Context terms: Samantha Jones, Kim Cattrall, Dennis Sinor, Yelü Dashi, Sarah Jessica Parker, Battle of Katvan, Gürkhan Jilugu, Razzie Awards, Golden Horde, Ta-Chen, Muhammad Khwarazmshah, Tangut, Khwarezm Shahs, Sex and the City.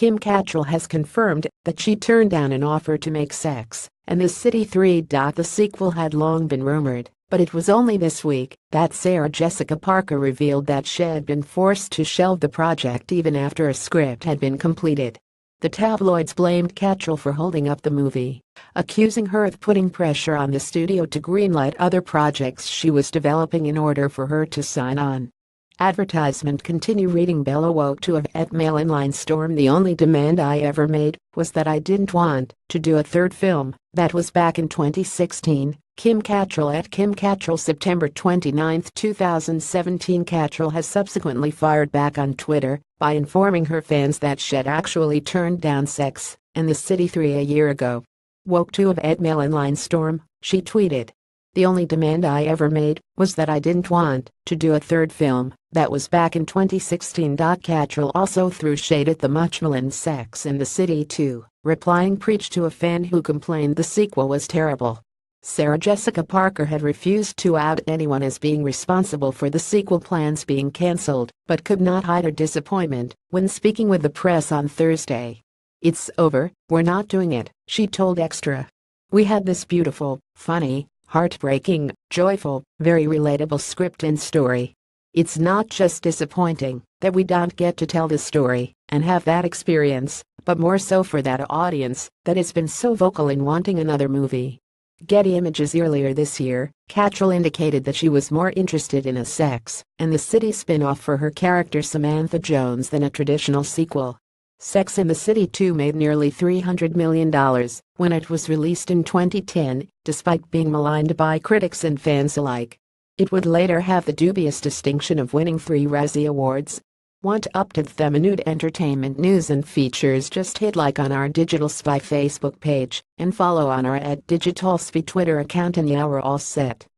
Kim Cattrall has confirmed that she turned down an offer to make Sex and the City 3. The sequel had long been rumored, but it was only this week that Sarah Jessica Parker revealed that she had been forced to shelve the project even after a script had been completed. The tabloids blamed Cattrall for holding up the movie, accusing her of putting pressure on the studio to greenlight other projects she was developing in order for her to sign on. Advertisement continue reading Bella woke to a vet mail inline storm. The only demand I ever made was that I didn't want to do a third film. That was back in 2016. Kim Cattrall at Kim Cattrall September 29, 2017. Cattrall has subsequently fired back on Twitter by informing her fans that she had actually turned down Sex and the City 3 a year ago. Woke to a vet mail inline storm, she tweeted. The only demand I ever made was that I didn't want to do a third film. That was back in 2016. Cattrall also threw shade at the much maligned Sex and the City 2, replying preach to a fan who complained the sequel was terrible. Sarah Jessica Parker had refused to out anyone as being responsible for the sequel plans being cancelled, but could not hide her disappointment when speaking with the press on Thursday. "It's over, we're not doing it," she told Extra. "We had this beautiful, funny, heartbreaking, joyful, very relatable script and story. It's not just disappointing that we don't get to tell this story and have that experience, but more so for that audience that has been so vocal in wanting another movie." Getty Images earlier this year, Cattrall indicated that she was more interested in a Sex and the City spin-off for her character Samantha Jones than a traditional sequel. Sex and the City 2 made nearly $300 million when it was released in 2010, despite being maligned by critics and fans alike. It would later have the dubious distinction of winning 3 Razzie Awards. Want update them? Minute entertainment news and features. Just hit like on our Digital Spy Facebook page and follow on our @DigitalSpy Twitter account, and you're all set.